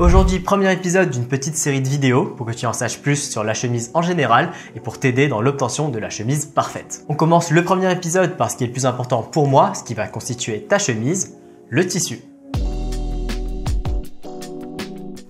Aujourd'hui, premier épisode d'une petite série de vidéos pour que tu en saches plus sur la chemise en général et pour t'aider dans l'obtention de la chemise parfaite. On commence le premier épisode par ce qui est le plus important pour moi, ce qui va constituer ta chemise, le tissu.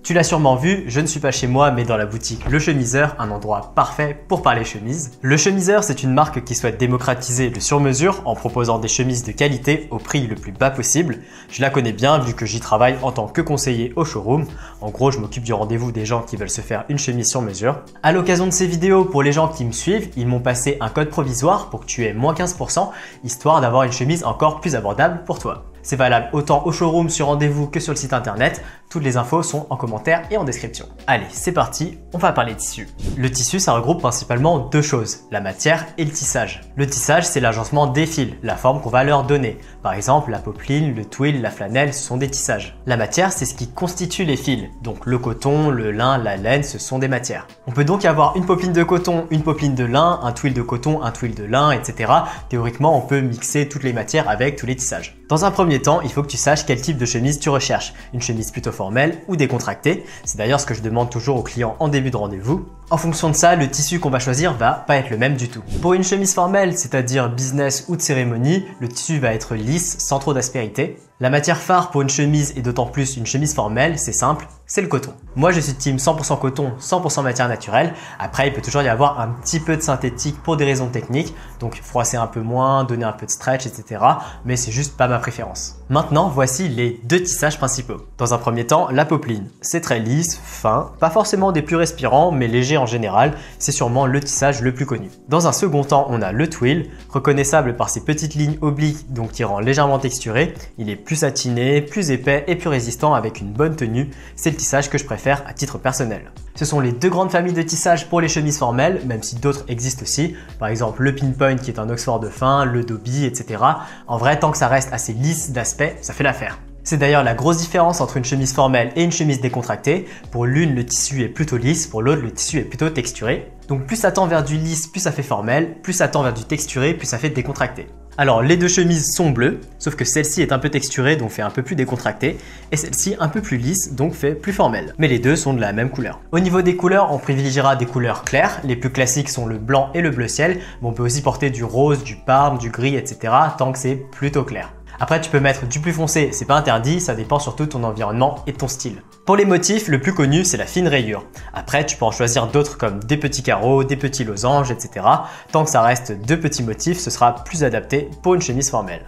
Tu l'as sûrement vu, je ne suis pas chez moi mais dans la boutique Le Chemiseur, un endroit parfait pour parler chemise. Le Chemiseur, c'est une marque qui souhaite démocratiser le sur-mesure en proposant des chemises de qualité au prix le plus bas possible. Je la connais bien vu que j'y travaille en tant que conseiller au showroom. En gros, je m'occupe du rendez-vous des gens qui veulent se faire une chemise sur mesure. À l'occasion de ces vidéos, pour les gens qui me suivent, ils m'ont passé un code provisoire pour que tu aies moins 15%, histoire d'avoir une chemise encore plus abordable pour toi. C'est valable autant au showroom, sur rendez-vous que sur le site internet. Toutes les infos sont en commentaire et en description. Allez, c'est parti, on va parler tissu. Le tissu, ça regroupe principalement deux choses, la matière et le tissage. Le tissage, c'est l'agencement des fils, la forme qu'on va leur donner. Par exemple, la popeline, le twill, la flanelle, ce sont des tissages. La matière, c'est ce qui constitue les fils. Donc le coton, le lin, la laine, ce sont des matières. On peut donc avoir une popeline de coton, une popeline de lin, un twill de coton, un twill de lin, etc. Théoriquement, on peut mixer toutes les matières avec tous les tissages. Dans un premier temps, il faut que tu saches quel type de chemise tu recherches. Une chemise plutôt formelle ou décontractée. C'est d'ailleurs ce que je demande toujours aux clients en début de rendez-vous. En fonction de ça, le tissu qu'on va choisir va pas être le même du tout. Pour une chemise formelle, c'est-à-dire business ou de cérémonie, le tissu va être lisse, sans trop d'aspérité. La matière phare pour une chemise et d'autant plus une chemise formelle, c'est simple, c'est le coton. Moi je suis team 100% coton, 100% matière naturelle. Après il peut toujours y avoir un petit peu de synthétique pour des raisons techniques, donc froisser un peu moins, donner un peu de stretch, etc. Mais c'est juste pas ma préférence. Maintenant voici les deux tissages principaux. Dans un premier temps, la popeline. C'est très lisse, fin, pas forcément des plus respirants mais léger en général, c'est sûrement le tissage le plus connu. Dans un second temps, on a le twill, reconnaissable par ses petites lignes obliques donc qui rend légèrement texturé. Il est plus satiné, plus épais et plus résistant avec une bonne tenue, c'est le tissage que je préfère à titre personnel. Ce sont les deux grandes familles de tissage pour les chemises formelles, même si d'autres existent aussi, par exemple le pinpoint qui est un oxford de fin, le dobby, etc. En vrai, tant que ça reste assez lisse d'aspect, ça fait l'affaire. C'est d'ailleurs la grosse différence entre une chemise formelle et une chemise décontractée. Pour l'une, le tissu est plutôt lisse, pour l'autre, le tissu est plutôt texturé. Donc plus ça tend vers du lisse, plus ça fait formel, plus ça tend vers du texturé, plus ça fait décontracté. Alors les deux chemises sont bleues, sauf que celle-ci est un peu texturée donc fait un peu plus décontractée et celle-ci un peu plus lisse donc fait plus formelle. Mais les deux sont de la même couleur. Au niveau des couleurs, on privilégiera des couleurs claires. Les plus classiques sont le blanc et le bleu ciel, mais on peut aussi porter du rose, du parme, du gris, etc. tant que c'est plutôt clair. Après tu peux mettre du plus foncé, c'est pas interdit, ça dépend surtout de ton environnement et de ton style. Pour les motifs, le plus connu c'est la fine rayure. Après tu peux en choisir d'autres comme des petits carreaux, des petits losanges, etc. Tant que ça reste deux petits motifs, ce sera plus adapté pour une chemise formelle.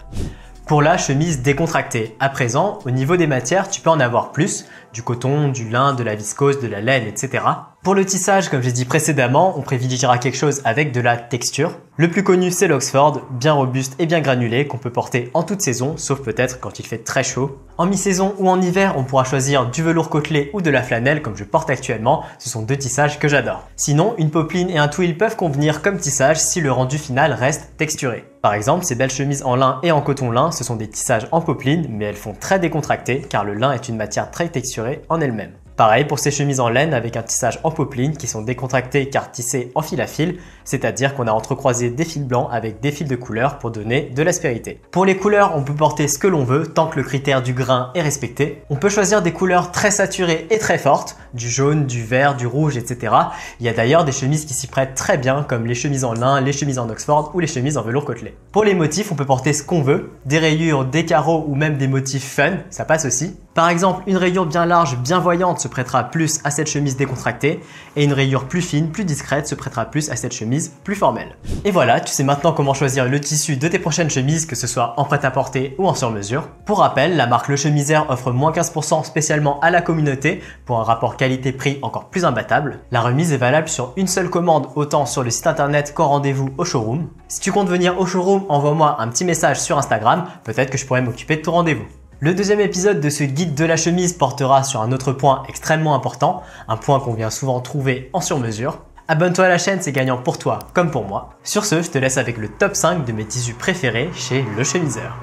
Pour la chemise décontractée, à présent, au niveau des matières, tu peux en avoir plus, du coton, du lin, de la viscose, de la laine, etc. Pour le tissage, comme j'ai dit précédemment, on privilégiera quelque chose avec de la texture. Le plus connu, c'est l'Oxford, bien robuste et bien granulé, qu'on peut porter en toute saison, sauf peut-être quand il fait très chaud. En mi-saison ou en hiver, on pourra choisir du velours côtelé ou de la flanelle, comme je porte actuellement. Ce sont deux tissages que j'adore. Sinon, une popeline et un twill peuvent convenir comme tissage si le rendu final reste texturé. Par exemple, ces belles chemises en lin et en coton lin, ce sont des tissages en popeline, mais elles font très décontractées, car le lin est une matière très texturée en elle-même. Pareil pour ces chemises en laine avec un tissage en popeline qui sont décontractées car tissées en fil à fil, c'est-à-dire qu'on a entrecroisé des fils blancs avec des fils de couleur pour donner de l'aspérité. Pour les couleurs, on peut porter ce que l'on veut tant que le critère du grain est respecté. On peut choisir des couleurs très saturées et très fortes, du jaune, du vert, du rouge, etc. Il y a d'ailleurs des chemises qui s'y prêtent très bien comme les chemises en lin, les chemises en Oxford ou les chemises en velours côtelé. Pour les motifs, on peut porter ce qu'on veut, des rayures, des carreaux ou même des motifs fun, ça passe aussi. Par exemple, une rayure bien large, bien voyante se prêtera plus à cette chemise décontractée et une rayure plus fine, plus discrète se prêtera plus à cette chemise plus formelle. Et voilà, tu sais maintenant comment choisir le tissu de tes prochaines chemises, que ce soit en prêt-à-porter ou en sur-mesure. Pour rappel, la marque Le Chemiseur offre moins 15% spécialement à la communauté pour un rapport qualité-prix encore plus imbattable. La remise est valable sur une seule commande, autant sur le site internet qu'en rendez-vous au showroom. Si tu comptes venir au showroom, envoie-moi un petit message sur Instagram, peut-être que je pourrais m'occuper de ton rendez-vous. Le deuxième épisode de ce guide de la chemise portera sur un autre point extrêmement important, un point qu'on vient souvent trouver en sur-mesure. Abonne-toi à la chaîne, c'est gagnant pour toi comme pour moi. Sur ce, je te laisse avec le top 5 de mes tissus préférés chez Le Chemiseur.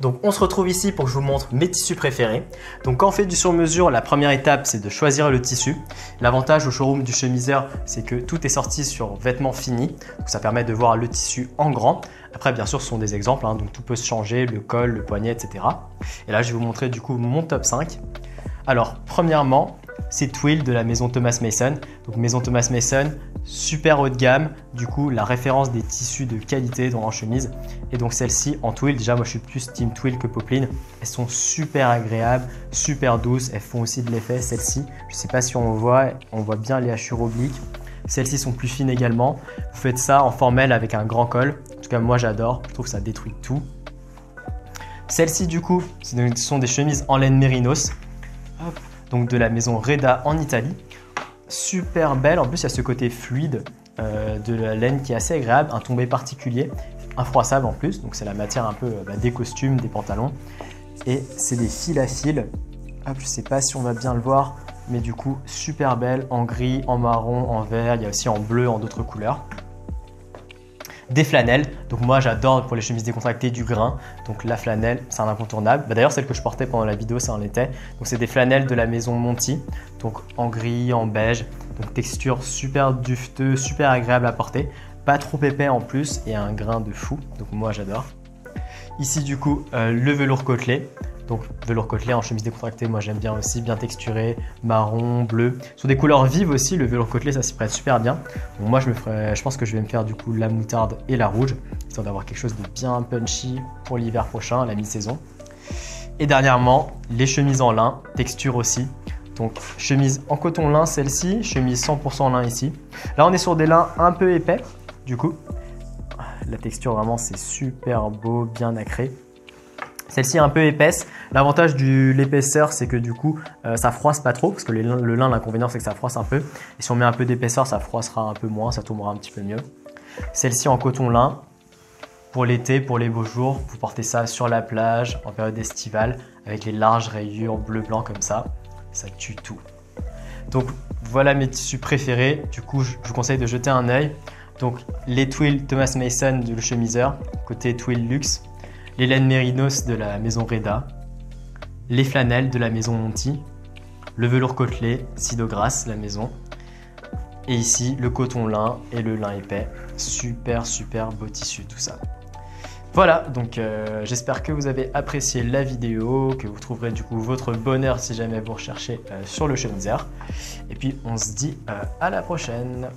Donc on se retrouve ici pour que je vous montre mes tissus préférés. Donc quand on fait du sur-mesure, la première étape c'est de choisir le tissu. L'avantage au showroom du Chemiseur, c'est que tout est sorti sur vêtements finis. Donc ça permet de voir le tissu en grand. Après bien sûr ce sont des exemples, hein, donc tout peut se changer, le col, le poignet, etc. Et là je vais vous montrer du coup mon top 5. Alors premièrement, c'est Twill de la maison Thomas Mason. Donc maison Thomas Mason, super haut de gamme, du coup la référence des tissus de qualité dans la chemise. Et donc celle-ci en Twill, déjà moi je suis plus team Twill que Popeline, elles sont super agréables, super douces, elles font aussi de l'effet. Celle-ci, je ne sais pas si on voit bien les hachures obliques. Celles-ci sont plus fines également. Vous faites ça en formelle avec un grand col. En tout cas, moi j'adore, je trouve que ça détruit tout. Celles-ci, du coup, ce sont des chemises en laine mérinos, donc de la maison Reda en Italie. Super belle, en plus il y a ce côté fluide de la laine qui est assez agréable, un tombé particulier, infroissable en plus, donc c'est la matière un peu des costumes, des pantalons. Et c'est des fils à fil. Hop, je ne sais pas si on va bien le voir, mais du coup super belle en gris, en marron, en vert, il y a aussi en bleu, en d'autres couleurs. Des flanelles, donc moi j'adore pour les chemises décontractées du grain, donc la flanelle c'est un incontournable. Bah, d'ailleurs celle que je portais pendant la vidéo ça en était, donc c'est des flanelles de la maison Monty, donc en gris, en beige, donc texture super duveteux, super agréable à porter, pas trop épais en plus et un grain de fou, donc moi j'adore. Ici du coup le velours côtelé. Donc velours côtelé en chemise décontractée, moi j'aime bien aussi, bien texturé, marron, bleu. Sur des couleurs vives aussi, le velours côtelé ça s'y prête super bien. Donc moi je pense que je vais me faire du coup la moutarde et la rouge, histoire d'avoir quelque chose de bien punchy pour l'hiver prochain, la mi-saison. Et dernièrement, les chemises en lin, texture aussi. Donc chemise en coton lin celle-ci, chemise 100% lin ici. Là on est sur des lins un peu épais, du coup. La texture vraiment c'est super beau, bien nacré. Celle-ci est un peu épaisse. L'avantage de l'épaisseur, c'est que du coup, ça froisse pas trop, parce que le lin, l'inconvénient, c'est que ça froisse un peu. Et si on met un peu d'épaisseur, ça froissera un peu moins, ça tombera un petit peu mieux. Celle-ci en coton lin, pour l'été, pour les beaux jours, vous portez ça sur la plage, en période estivale, avec les larges rayures bleu-blanc comme ça. Ça tue tout. Donc voilà mes tissus préférés. Du coup, je vous conseille de jeter un œil. Donc les Twill Thomas Mason de Le Chemiseur, côté Twill Luxe. Les laines mérinos de la maison Reda, les flanelles de la maison Monty, le velours côtelé, Sidograsse, la maison, et ici le coton lin et le lin épais. Super, super beau tissu tout ça. Voilà, donc j'espère que vous avez apprécié la vidéo, que vous trouverez du coup votre bonheur si jamais vous recherchez sur Le Chemiseur. Et puis on se dit à la prochaine.